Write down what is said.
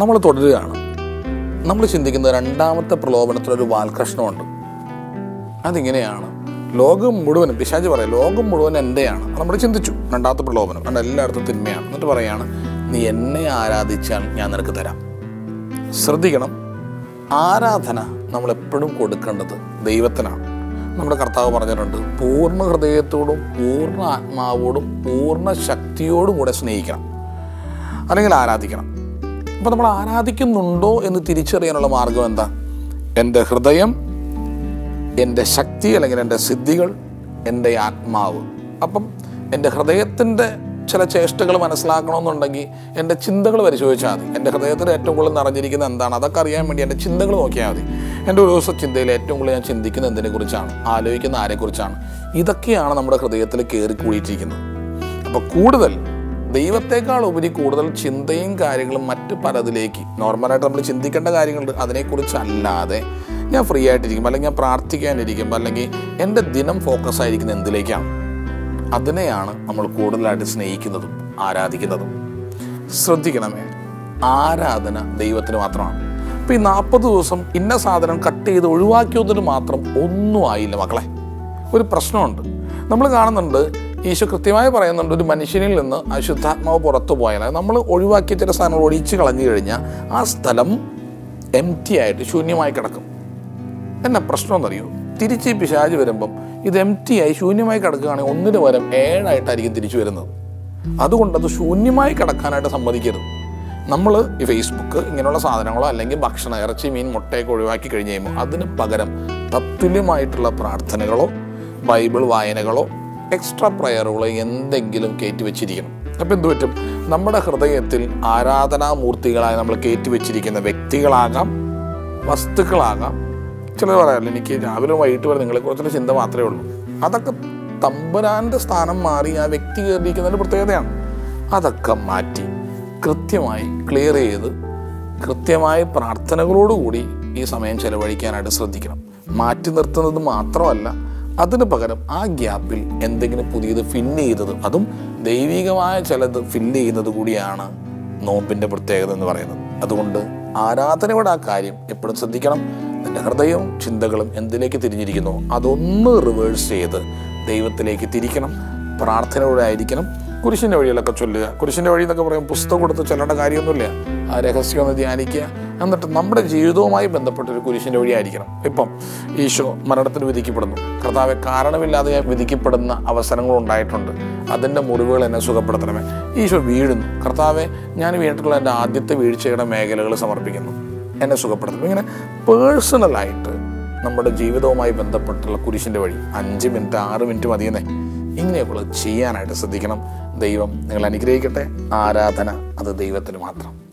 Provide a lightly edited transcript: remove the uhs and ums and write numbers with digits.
നമ്മൾ തുടരുകയാണ്. നമ്മൾ ചിന്തിക്കുന്ന രണ്ടാമത്തെ പ്രലോഭനത്തിലൊരു വാൽകൃഷ്ണമുണ്ട്. അതിങ്ങനെയാണ്, ലോകം മുഴുവൻ പിശാച് പറയാം, ലോകം മുഴുവൻ എൻ്റെയാണ്. നമ്മൾ ചിന്തിച്ചു രണ്ടാമത്തെ പ്രലോഭനം, അവിടെ എല്ലായിടത്തും തിന്മയാണ്. എന്നിട്ട് പറയാണ്, നീ എന്നെ ആരാധിച്ചാൽ ഞാൻ നിനക്ക് തരാം. ശ്രദ്ധിക്കണം, ആരാധന നമ്മളെപ്പോഴും കൊടുക്കേണ്ടത് ദൈവത്തിനാണ്. നമ്മുടെ കർത്താവ് പറഞ്ഞിട്ടുണ്ട്, പൂർണ്ണ ഹൃദയത്തോടും പൂർണ്ണ ആത്മാവോടും പൂർണ്ണ ശക്തിയോടും കൂടെ സ്നേഹിക്കണം, അല്ലെങ്കിൽ ആരാധിക്കണം. അപ്പം നമ്മൾ ആരാധിക്കുന്നുണ്ടോ എന്ന് തിരിച്ചറിയാനുള്ള മാർഗം എന്താ? എൻ്റെ ഹൃദയം, എൻ്റെ ശക്തി അല്ലെങ്കിൽ എൻ്റെ സിദ്ധികൾ, എൻ്റെ ആത്മാവ്. അപ്പം എൻ്റെ ഹൃദയത്തിൻ്റെ ചില ചേഷ്ടകൾ മനസ്സിലാക്കണമെന്നുണ്ടെങ്കിൽ എൻ്റെ ചിന്തകൾ പരിശോധിച്ചാൽ മതി. എൻ്റെ ഹൃദയത്തിൽ ഏറ്റവും കൂടുതൽ നിറഞ്ഞിരിക്കുന്നത് എന്താണ്, അതൊക്കെ അറിയാൻ വേണ്ടി എൻ്റെ ചിന്തകൾ നോക്കിയാൽ മതി. എൻ്റെ ഒരു ദിവസം ചിന്തയിൽ ഏറ്റവും കൂടുതൽ ഞാൻ ചിന്തിക്കുന്നത് എന്തിനെക്കുറിച്ചാണ്, ആലോചിക്കുന്ന ആരെക്കുറിച്ചാണ്. ഇതൊക്കെയാണ് നമ്മുടെ ഹൃദയത്തിൽ കയറി കൂടിയിട്ടിരിക്കുന്നത്. അപ്പോൾ കൂടുതൽ ദൈവത്തെക്കാൾ ഉപരി കൂടുതൽ ചിന്തയും കാര്യങ്ങളും മറ്റ് പലതിലേക്ക്, നോർമലായിട്ട് നമ്മൾ ചിന്തിക്കേണ്ട കാര്യങ്ങളുണ്ട്, അതിനെക്കുറിച്ചല്ലാതെ ഞാൻ ഫ്രീ ആയിട്ടിരിക്കുമ്പോൾ അല്ലെങ്കിൽ ഞാൻ പ്രാർത്ഥിക്കാനിരിക്കുമ്പോൾ അല്ലെങ്കിൽ എൻ്റെ ദിനം ഫോക്കസ് ആയിരിക്കുന്ന എന്തിലേക്കാണ്, അതിനെയാണ് നമ്മൾ കൂടുതലായിട്ട് സ്നേഹിക്കുന്നതും ആരാധിക്കുന്നതും. ശ്രദ്ധിക്കണമേ, ആരാധന ദൈവത്തിന് മാത്രമാണ്. അപ്പം ഈ 40 ദിവസം ഇന്ന സാധനം കട്ട് ചെയ്ത് ഒഴിവാക്കിയതിന് മാത്രം ഒന്നും ആയില്ല മക്കളെ. ഒരു പ്രശ്നമുണ്ട്, നമ്മൾ കാണുന്നുണ്ട്. ഈശോ കൃത്യമായി പറയുന്നുണ്ട്, ഒരു മനുഷ്യനിൽ നിന്ന് അശുദ്ധാത്മാവ് പുറത്തു പോയാൽ, നമ്മൾ ഒഴിവാക്കിയ ചില സാധനങ്ങൾ ഒഴിച്ച് കളഞ്ഞു കഴിഞ്ഞാൽ ആ സ്ഥലം എംറ്റി ആയിട്ട് ശൂന്യമായി കിടക്കും. എന്നാ പ്രശ്നമെന്നറിയോ, തിരിച്ച് പിശാച് വരുമ്പം ഇത് എംറ്റി ആയി ശൂന്യമായി കിടക്കുകയാണെങ്കിൽ 1 ന് പകരം 7 ആയിട്ടായിരിക്കും തിരിച്ചു വരുന്നത്. അതുകൊണ്ട് അത് ശൂന്യമായി കിടക്കാനായിട്ട് സമ്മതിക്കരുത്. നമ്മൾ ഈ ഫേസ്ബുക്ക് ഇങ്ങനെയുള്ള സാധനങ്ങളോ അല്ലെങ്കിൽ ഭക്ഷണം, ഇറച്ചി, മീൻ, മുട്ടയൊക്കെ ഒഴിവാക്കി കഴിഞ്ഞ് കഴിയുമ്പോൾ അതിന് പകരം തത്തുല്യമായിട്ടുള്ള പ്രാർത്ഥനകളോ ബൈബിൾ വായനകളോ എക്സ്ട്രാ പ്രയറുകളോ എന്തെങ്കിലും കയറ്റി വെച്ചിരിക്കണം. അപ്പം എന്തു പറ്റും, നമ്മുടെ ഹൃദയത്തിൽ ആരാധനാമൂർത്തികളായി നമ്മൾ കയറ്റി വെച്ചിരിക്കുന്ന വ്യക്തികളാകാം, വസ്തുക്കളാകാം. ചിലർ പറയാറില്ല, എനിക്ക് രാവിലെ വൈകിട്ട് വരെ നിങ്ങളെക്കുറിച്ചുള്ള ചിന്ത മാത്രമേ ഉള്ളൂ. അതൊക്കെ തമ്പുരാൻ്റെ സ്ഥാനം മാറി ആ വ്യക്തി കയറിയിരിക്കുന്നതിൻ്റെ പ്രത്യേകതയാണ്. അതൊക്കെ മാറ്റി കൃത്യമായി ക്ലിയർ ചെയ്ത് കൃത്യമായ പ്രാർത്ഥനകളോടുകൂടി ഈ സമയം ചെലവഴിക്കാനായിട്ട് ശ്രദ്ധിക്കണം. മാറ്റി നിർത്തുന്നത് മാത്രമല്ല, അതിന് പകരം ആ ഗ്യാപ്പിൽ എന്തെങ്കിലും പുതിയത് ഫില്ല് ചെയ്തത്, അതും ദൈവികമായ ചിലത് ഫില്ല് ചെയ്യുന്നത് കൂടിയാണ് നോമ്പിൻ്റെ പ്രത്യേകത എന്ന് പറയുന്നത്. അതുകൊണ്ട് ആരാധനയോടെ ആ കാര്യം എപ്പോഴും ശ്രദ്ധിക്കണം. നിൻ്റെ ഹൃദയവും ചിന്തകളും എന്തിലേക്ക് തിരിഞ്ഞിരിക്കുന്നു, അതൊന്ന് റിവേഴ്സ് ചെയ്ത് ദൈവത്തിലേക്ക് തിരിക്കണം. പ്രാർത്ഥനയോടെ ആയിരിക്കണം. കുരിശിൻ്റെ വഴികളൊക്കെ ചൊല്ലുക. കുരിശിൻ്റെ വഴി എന്നൊക്കെ പറയും, പുസ്തകം കൊടുത്ത് ചൊല്ലേണ്ട കാര്യമൊന്നുമില്ല. ആ രഹസ്യം ഒന്ന് ധ്യാനിക്കുക. എന്നിട്ട് നമ്മുടെ ജീവിതവുമായി ബന്ധപ്പെട്ടൊരു കുരിശിൻ്റെ വഴിയായിരിക്കണം. ഇപ്പം ഈശോ മരണത്തിന് വിധിക്കപ്പെടുന്നു. കർത്താവെ, കാരണമില്ലാതെ ഞാൻ വിധിക്കപ്പെടുന്ന അവസരങ്ങളുണ്ടായിട്ടുണ്ട്, അതിൻ്റെ മുറിവുകൾ എന്നെ സുഖപ്പെടുത്തണമേ. ഈശോ വീഴുന്നു. കർത്താവെ, ഞാൻ വീണിട്ടുള്ള എൻ്റെ ആദ്യത്തെ വീഴ്ചയുടെ മേഖലകൾ സമർപ്പിക്കുന്നു, എന്നെ സുഖപ്പെടുത്തണം. ഇങ്ങനെ പേഴ്സണലായിട്ട് നമ്മുടെ ജീവിതവുമായി ബന്ധപ്പെട്ടുള്ള കുരിശിൻ്റെ വഴി 5 മിനിറ്റ് 6 മിനിറ്റ് മതിയെന്നേ. ഇങ്ങനെയൊക്കെ ചെയ്യാനായിട്ട് ശ്രദ്ധിക്കണം. ദൈവം നിങ്ങൾ അനുഗ്രഹിക്കട്ടെ. ആരാധന അത് ദൈവത്തിന് മാത്രം.